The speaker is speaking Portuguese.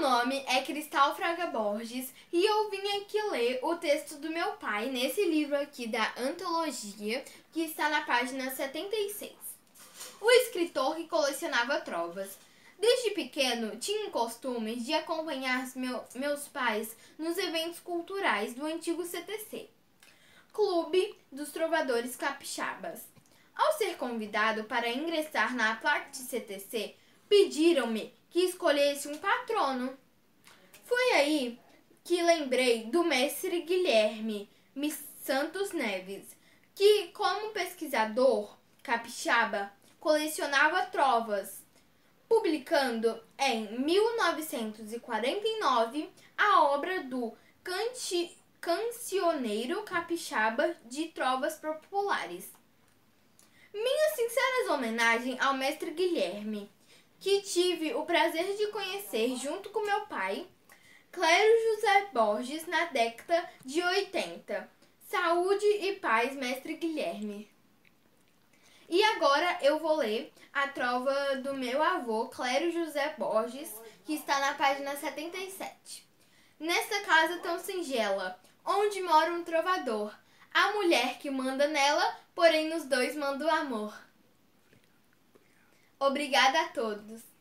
Meu nome é Christal Fraga Borges e eu vim aqui ler o texto do meu pai nesse livro aqui da antologia, que está na página 76. O escritor que colecionava trovas. Desde pequeno, tinha o costume de acompanhar meus pais nos eventos culturais do antigo CTC, Clube dos Trovadores Capixabas. Ao ser convidado para ingressar na Placa de CTC, pediram-me que escolhesse um patrono. Foi aí que lembrei do mestre Guilherme Santos Neves, que, como pesquisador capixaba, colecionava trovas, publicando em 1949 a obra do Cancioneiro Capixaba de Trovas Populares. Minha sincera homenagem ao mestre Guilherme, que tive o prazer de conhecer junto com meu pai, Clério José Borges, na década de 80. Saúde e paz, mestre Guilherme. E agora eu vou ler a trova do meu avô, Clério José Borges, que está na página 77. Nesta casa tão singela, onde mora um trovador, a mulher que manda nela, porém nos dois manda o amor. Obrigada a todos.